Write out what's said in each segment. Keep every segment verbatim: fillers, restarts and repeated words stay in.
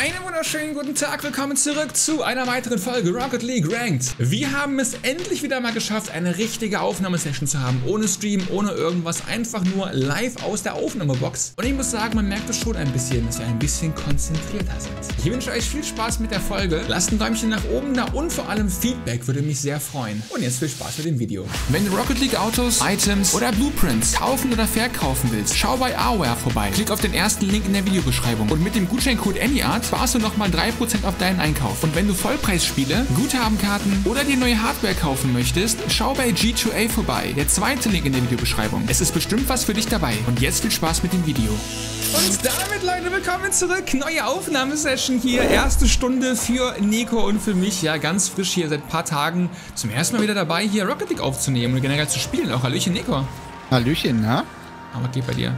Einen wunderschönen guten Tag, willkommen zurück zu einer weiteren Folge Rocket League Ranked. Wir haben es endlich wieder mal geschafft, eine richtige Aufnahmesession zu haben, ohne Stream, ohne irgendwas, einfach nur live aus der Aufnahmebox. Und ich muss sagen, man merkt es schon ein bisschen, dass wir ein bisschen konzentrierter sind. Ich wünsche euch viel Spaß mit der Folge, lasst ein Däumchen nach oben da und vor allem Feedback würde mich sehr freuen. Und jetzt viel Spaß mit dem Video. Wenn du Rocket League Autos, Items oder Blueprints kaufen oder verkaufen willst, schau bei A-Ware vorbei. Klick auf den ersten Link in der Videobeschreibung und mit dem Gutscheincode AnyArt sparst du nochmal drei Prozent auf deinen Einkauf. Und wenn du Vollpreisspiele, Guthabenkarten oder dir neue Hardware kaufen möchtest, schau bei G zwei A vorbei. Der zweite Link in der Videobeschreibung. Es ist bestimmt was für dich dabei. Und jetzt viel Spaß mit dem Video. Und damit, Leute, willkommen zurück. Neue Aufnahmesession hier. Erste Stunde für Nico und für mich. Ja, ganz frisch hier seit ein paar Tagen. Zum ersten Mal wieder dabei, hier Rocket League aufzunehmen und generell zu spielen. Auch Hallöchen, Nico. Hallöchen, na? Aber geht bei dir.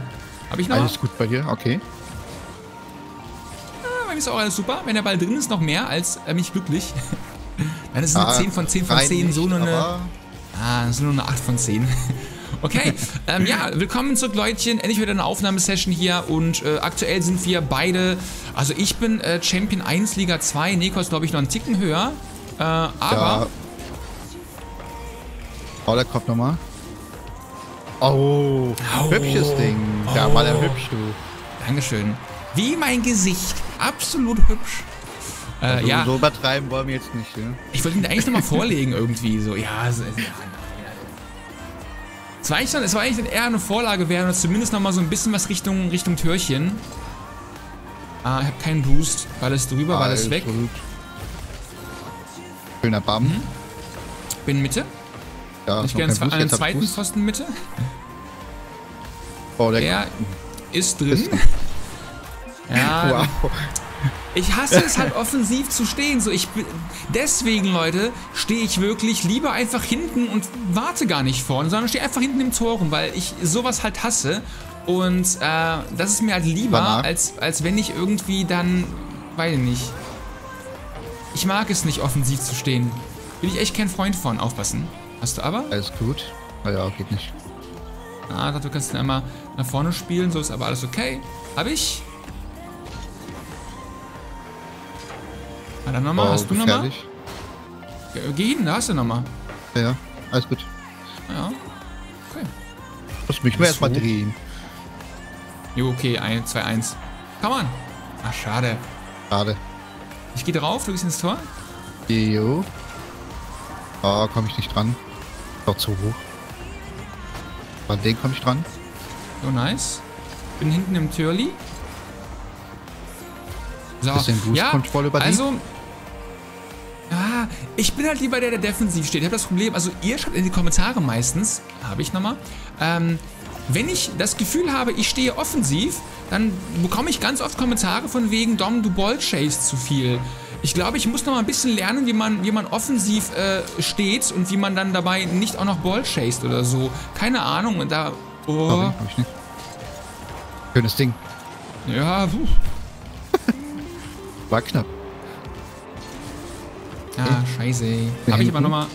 Hab ich noch? Alles gut bei dir, okay. Ist auch alles super. Wenn der Ball drin ist, noch mehr als äh, mich glücklich. Dann ist es eine ah, zehn von zehn von zehn, so nur eine, ah, das ist nur eine acht von zehn. Okay, ähm, ja, willkommen zurück, Leutchen. Endlich wieder eine Aufnahmesession hier und äh, aktuell sind wir beide, also ich bin äh, Champion eins, Liga zwei, Nekos glaube ich noch einen Ticken höher, äh, aber... Ja. Oh, der kommt nochmal. Oh, oh, hübsches Ding. Oh. Ja, war der hübsch, du. Dankeschön. Wie mein Gesicht. Absolut hübsch. Äh, also, ja. So übertreiben wollen wir jetzt nicht, ne? Ich wollte ihn eigentlich nochmal vorlegen irgendwie. So, ja, so, ja, ja. Es war eigentlich, es war eigentlich eher eine Vorlage wäre oder zumindest nochmal so ein bisschen was Richtung, Richtung Türchen. Ah, ich habe keinen Boost. War das drüber, war das weg? Gut. Schöner Bam. Hm. Bin Mitte. Ja, ich gerne an den zweiten Pfosten Mitte. Oh, der, der ist drin. Ist ja, wow. Ich hasse es halt offensiv zu stehen. So, ich deswegen, Leute, stehe ich wirklich lieber einfach hinten und warte gar nicht vorne, sondern stehe einfach hinten im Tor rum, weil ich sowas halt hasse. Und äh, das ist mir halt lieber, als, als wenn ich irgendwie dann, weiß ich nicht. Ich mag es nicht, offensiv zu stehen. Bin ich echt kein Freund von, aufpassen. Hast du aber? Alles gut. Naja, geht nicht. Ah, du kannst dann einmal nach vorne spielen, so ist aber alles okay. Hab ich? Ah, dann nochmal, oh, hast du nochmal? Geh hin, da hast du nochmal. Ja, ja, alles gut. Ja, okay. Muss mich mal erstmal drehen. Jo, okay, eins, zwei, eins. Komm an. Ach, schade. Schade. Ich geh drauf, du gehst ins Tor. Jo. Ah, oh, komm ich nicht dran. Doch zu hoch. An den komm ich dran. So, nice. Bin hinten im Türli. So, ja, also, ah, ich bin halt lieber der, der defensiv steht. Ich habe das Problem, also ihr schreibt in die Kommentare meistens, habe ich nochmal, ähm, wenn ich das Gefühl habe, ich stehe offensiv, dann bekomme ich ganz oft Kommentare von wegen, Dom, du ballchasest zu viel. Ich glaube, ich muss noch mal ein bisschen lernen, wie man, wie man offensiv äh, steht und wie man dann dabei nicht auch noch ballchasest oder so. Keine Ahnung, und da, oh. Sorry, hab ich nicht. Schönes Ding. Ja, puh. War knapp. Ah, scheiße. Hab ich aber nochmal.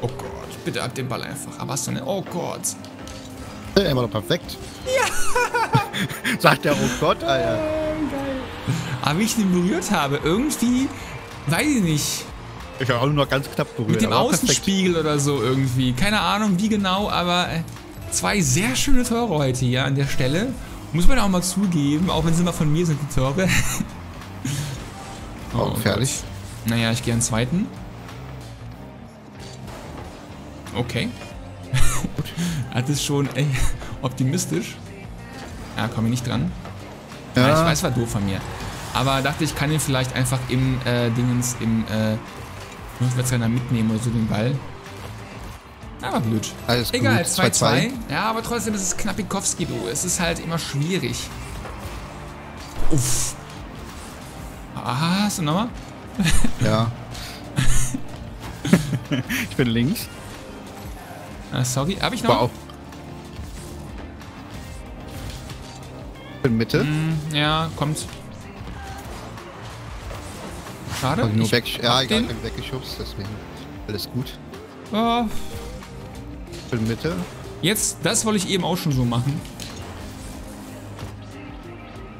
Oh Gott, bitte ab den Ball einfach. Aber was denn? Oh Gott. Der war doch perfekt. Ja! Sagt der, oh Gott, Alter. Oh, geil. Aber wie ich den berührt habe, irgendwie, weiß ich nicht. Ich habe auch nur noch ganz knapp berührt. Mit dem Außenspiegel oder so irgendwie. Keine Ahnung wie genau, aber zwei sehr schöne Tore heute hier an der Stelle. Muss man auch mal zugeben, auch wenn sie immer von mir sind, die Tore. Oh, oh, fertig. Gott. Naja, ich gehe einen zweiten. Okay. Hat es schon, ey, optimistisch. Ja, komme ich nicht dran. Ja. Ja, ich weiß, war doof von mir. Aber dachte, ich kann ihn vielleicht einfach im äh, Dingens, im äh, Notfallsrenner mitnehmen oder so den Ball. Aber blöd. Alles egal, zwei zwei. Ja, aber trotzdem ist es Knappikowski, du. Es ist halt immer schwierig. Uff. Aha, hast du nochmal? Ja. Ich bin links. Ah, sorry, hab ich noch? Wow. Ich bin Mitte. Mm, ja, kommt. Schade. Ich nur ich weg, ja, egal, ich bin weggeschubst, deswegen. Alles gut. Oh. Ich bin Mitte. Jetzt, das wollte ich eben auch schon so machen.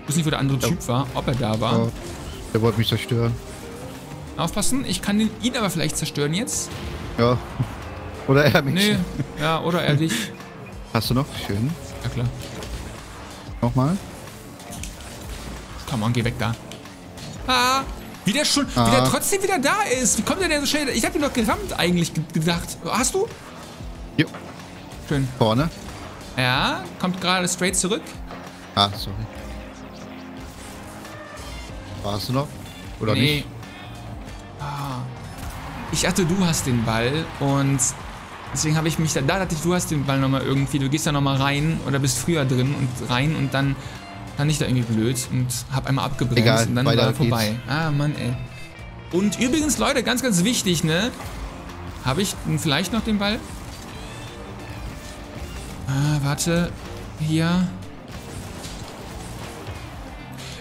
Ich weiß nicht, wo der andere oh. Typ war, ob er da war. Oh. Der wollte mich zerstören. Aufpassen, ich kann ihn aber vielleicht zerstören jetzt. Ja. Oder er mich. Nee, ja, oder er dich. Hast du noch? Schön. Ja, klar. Nochmal. Komm on, geh weg da. Ah! Wie der schon, ah. wie der trotzdem wieder da ist. Wie kommt der denn so schnell? Ich hab ihn doch gerammt eigentlich gedacht. Hast du? Jo. Schön. Vorne. Ja, kommt gerade straight zurück. Ah, sorry. Warst du noch? Oder nee. nicht? Ah. Ich dachte, du hast den Ball und deswegen habe ich mich da, da dachte ich, du hast den Ball nochmal irgendwie. Du gehst da nochmal rein oder bist früher drin und rein und dann fand ich da irgendwie blöd und hab einmal abgebremst. Egal, und dann war er vorbei. Geht's. Ah, Mann, ey. Und übrigens, Leute, ganz, ganz wichtig, ne? Habe ich vielleicht noch den Ball? Ah, warte. Hier.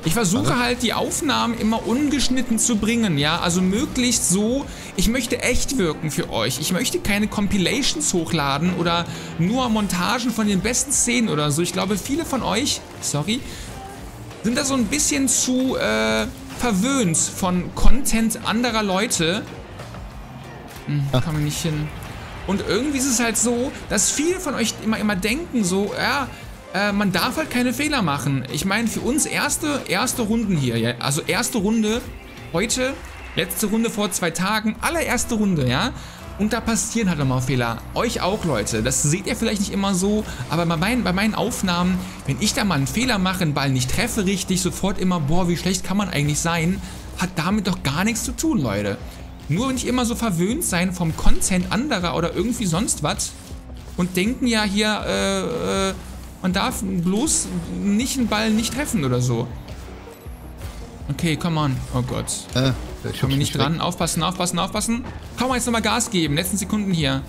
Ich versuche warte. halt, die Aufnahmen immer ungeschnitten zu bringen, ja? Also möglichst so, ich möchte echt wirken für euch. Ich möchte keine Compilations hochladen oder nur Montagen von den besten Szenen oder so. Ich glaube, viele von euch, sorry, sind da so ein bisschen zu äh, verwöhnt von Content anderer Leute. Hm, kann man nicht hin. Und irgendwie ist es halt so, dass viele von euch immer, immer denken so, ja, äh, man darf halt keine Fehler machen. Ich meine, für uns erste, erste Runden hier, ja, also erste Runde heute, letzte Runde vor zwei Tagen, allererste Runde, ja. Und da passieren halt nochmal Fehler. Euch auch, Leute. Das seht ihr vielleicht nicht immer so, aber bei meinen, bei meinen Aufnahmen, wenn ich da mal einen Fehler mache, einen Ball nicht treffe richtig, sofort immer, boah, wie schlecht kann man eigentlich sein, hat damit doch gar nichts zu tun, Leute. Nur nicht immer so verwöhnt sein vom Content anderer oder irgendwie sonst was und denken ja hier, äh, äh, man darf bloß nicht einen Ball nicht treffen oder so. Okay, come on. Oh Gott. Äh, ich komme nicht dran. Weg. Aufpassen, aufpassen, aufpassen. Komm, jetzt nochmal Gas geben. Letzten Sekunden hier.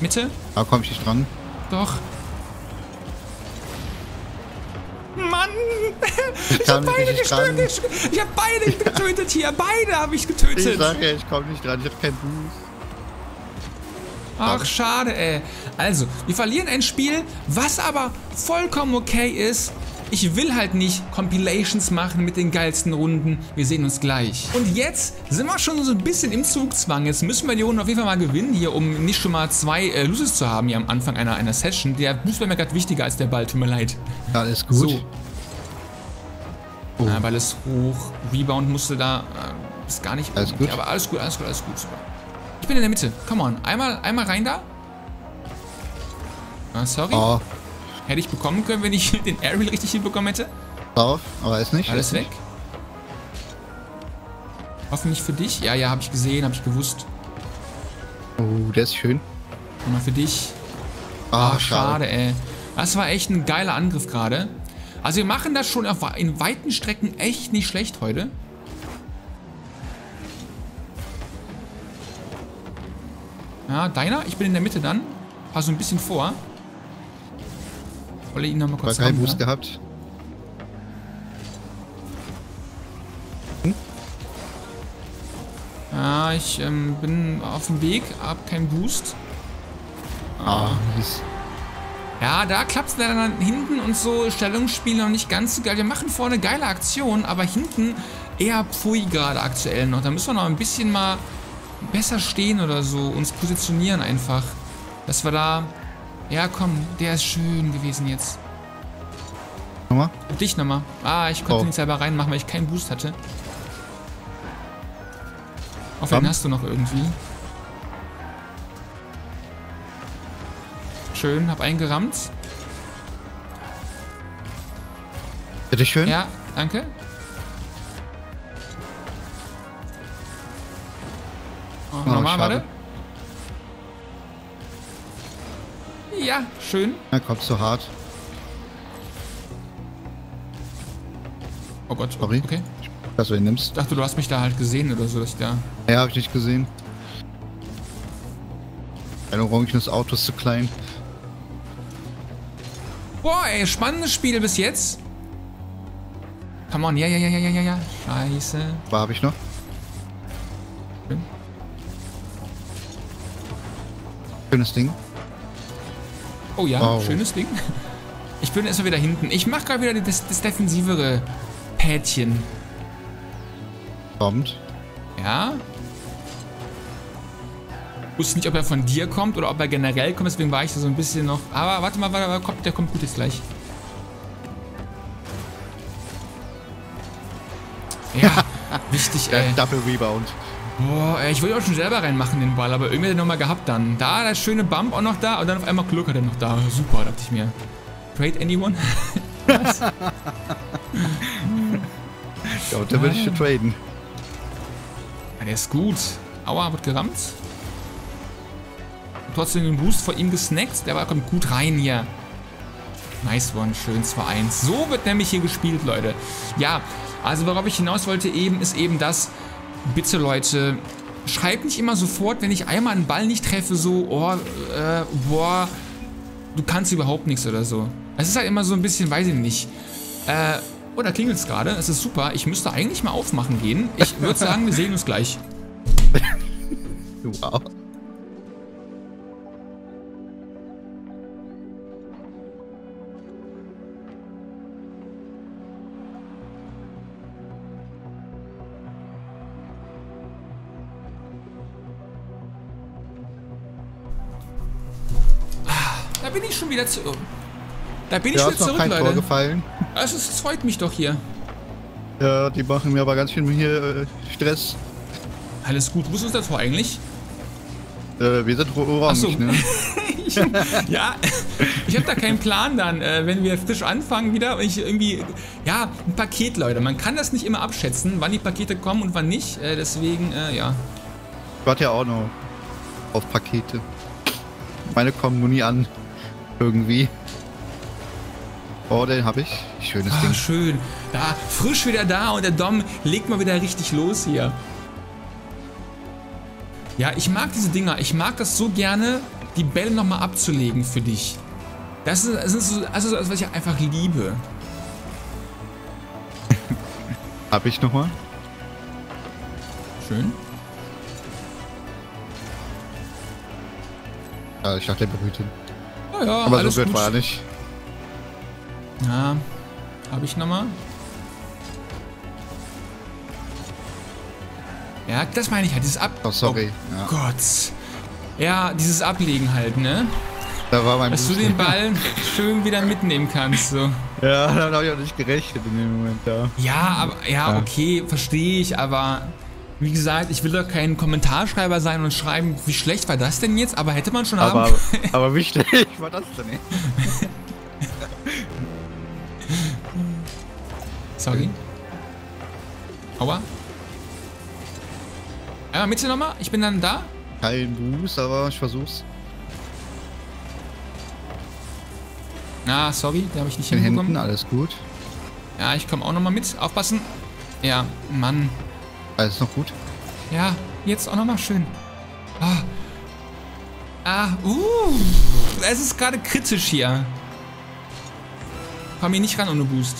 Mitte? Da komme ich nicht dran. Doch. Mann! Ich, ich hab beide getötet! Ich, ich hab beide getötet hier! Beide habe ich getötet! Ich sag ja, ich komm nicht dran, ich hab keinen Boost. Ach, schade, ey. Also, wir verlieren ein Spiel, was aber vollkommen okay ist. Ich will halt nicht Compilations machen mit den geilsten Runden. Wir sehen uns gleich. Und jetzt sind wir schon so ein bisschen im Zugzwang. Jetzt müssen wir die Runden auf jeden Fall mal gewinnen hier, um nicht schon mal zwei äh, Loses zu haben hier am Anfang einer, einer Session. Der Boost war mir gerade wichtiger als der Ball, tut mir leid. Alles gut. So. Oh. Ja, Ball ist hoch. Rebound musste da. Äh, ist gar nicht. Alles okay, gut. Aber alles gut, alles gut, alles gut. Super. Ich bin in der Mitte. Come on. Einmal, einmal rein da. Ah, sorry. Oh. Hätte ich bekommen können, wenn ich den Aerial richtig hinbekommen hätte. Drauf, aber ist nicht. Alles ist weg. Nicht. Hoffentlich für dich. Ja, ja, habe ich gesehen, habe ich gewusst. Oh, der ist schön. Nochmal für dich. Ah, oh, oh, schade, ey. Das war echt ein geiler Angriff gerade. Also wir machen das schon auf, in weiten Strecken echt nicht schlecht heute. Ja, deiner. Ich bin in der Mitte dann. Pass so ein bisschen vor. Wolle ihn nochmal kurz haben. Keinen Boost gehabt. Hm? Ja, ich ähm, bin auf dem Weg, hab keinen Boost. Ah, nice. Ja, da klappt's leider dann hinten und so. Stellungsspiel noch nicht ganz so geil. Wir machen vorne geile Aktionen, aber hinten eher pfui gerade aktuell noch. Da müssen wir noch ein bisschen mal besser stehen oder so. Uns positionieren einfach. Dass wir da... Ja, komm, der ist schön gewesen jetzt. Nochmal? Dich nochmal. Ah, ich konnte oh. nicht selber reinmachen, weil ich keinen Boost hatte. Auf wen hast du noch irgendwie? Schön, hab eingerammt. Bitte schön. Ja, danke. Oh, oh, nochmal, warte. Ja, schön. Na, kommst du hart. Oh Gott, sorry. Okay. Dass du ihn nimmst. Ich dachte, du hast mich da halt gesehen oder so, dass ich da... Ja, hab ich nicht gesehen. Ein orangenes Auto ist zu klein. Boah, ey, spannendes Spiel bis jetzt. Come on, ja, ja, ja, ja, ja, ja. Scheiße. War hab ich noch? Schön. Schönes Ding. Oh ja, wow. Schönes Ding. Ich bin erstmal wieder hinten. Ich mache gerade wieder das, das defensivere Pädchen. Kommt. Ja. Ich wusste nicht, ob er von dir kommt oder ob er generell kommt, deswegen war ich da so ein bisschen noch. Aber warte mal, warte mal, kommt, der kommt gut jetzt gleich. Ja, wichtig, ey. Double Rebound. Boah, ich wollte auch schon selber reinmachen den Ball, aber irgendwie hat er nochmal gehabt dann. Da, der schöne Bump auch noch da und dann auf einmal Glück hat er noch da. Super, dachte ich mir. Trade anyone? Was? Ja, und da würde ich schon traden. Ja, der ist gut. Aua, wird gerammt. Und trotzdem den Boost vor ihm gesnackt. Der Ball kommt gut rein hier. Nice one, schön zwei eins. So wird nämlich hier gespielt, Leute. Ja, also worauf ich hinaus wollte eben, ist eben das... Bitte Leute, schreibt nicht immer sofort, wenn ich einmal einen Ball nicht treffe, so, oh, äh, boah, du kannst überhaupt nichts oder so. Es ist halt immer so ein bisschen, weiß ich nicht. Äh, oh, da klingelt es gerade, es ist super, ich müsste eigentlich mal aufmachen gehen. Ich würde sagen, wir sehen uns gleich. Wow. Da bin ich schon wieder zurück. Da bin ich schon wieder zurück, Leute. Also es freut mich doch hier. Ja, die machen mir aber ganz schön hier äh, Stress. Alles gut. Wo ist das vor eigentlich? Äh, wir sind orange, so. Ne? ich, ja, ich habe da keinen Plan dann, äh, wenn wir frisch anfangen wieder. Und ich irgendwie, ja, ein Paket, Leute. Man kann das nicht immer abschätzen, wann die Pakete kommen und wann nicht. Äh, deswegen, äh, ja. Ich warte ja auch noch auf Pakete. Meine kommen nur nie an. Irgendwie. Oh, den habe ich. Schönes Ach, Ding. Schön. Da, frisch wieder da und der Dom legt mal wieder richtig los hier. Ja, ich mag diese Dinger. Ich mag das so gerne, die Bälle nochmal abzulegen für dich. Das ist, das ist, das ist das, was ich einfach liebe. Hab ich nochmal. Schön. Ja, ich dachte, der berührt ihn. Ja, ja, aber alles so blöd war er nicht. Ja, habe ich nochmal. Ja, das meine ich halt, dieses Ab... Oh, sorry. Oh, ja. Gott. Ja, dieses Ablegen halt, ne? Da war mein Dass Bus du den Ball schön wieder mitnehmen kannst, so. Ja, da habe ich auch nicht gerechnet in dem Moment, da. Ja. ja, aber... Ja, ja. Okay, verstehe ich, aber... Wie gesagt, ich will doch kein Kommentarschreiber sein und schreiben, wie schlecht war das denn jetzt? Aber hätte man schon aber, haben können. Aber wie schlecht war das denn jetzt? Sorry. Aua. Einmal mit dir nochmal, ich bin dann da. Kein Boost, aber ich versuch's. Ah, sorry, da habe ich nicht hinbekommen. Händen, alles gut. Ja, ich komme auch nochmal mit, aufpassen. Ja, Mann. Alles noch gut? Ja, jetzt auch nochmal schön. Ah, ah uh, es ist gerade kritisch hier. Komm hier nicht ran ohne Boost.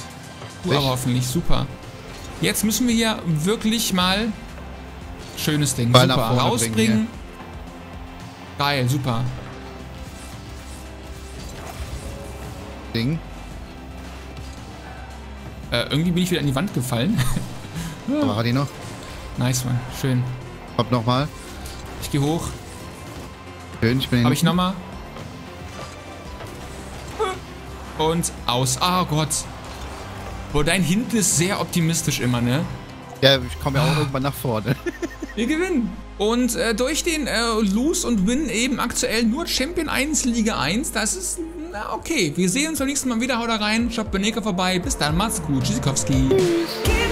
Uh, aber hoffentlich, super. Jetzt müssen wir hier wirklich mal schönes Ding, Ball super, rausbringen. Geil, super. Ding. Äh, irgendwie bin ich wieder an die Wand gefallen. Da war die noch. Nice, Mann. Schön. Hopp nochmal. Ich gehe hoch. Schön, ich bin Hab ich nochmal. Und aus. Ah, oh Gott. Boah, dein Hinten ist sehr optimistisch immer, ne? Ja, ich komme ja auch ah. irgendwann nach vorne. Wir gewinnen. Und äh, durch den äh, Lose und Win eben aktuell nur Champion eins, Liga eins. Das ist, na okay. Wir sehen uns beim nächsten Mal wieder. Haut da rein. Schaut bei Nico vorbei. Bis dann. Macht's gut. Tschüssikowski. Tschüss.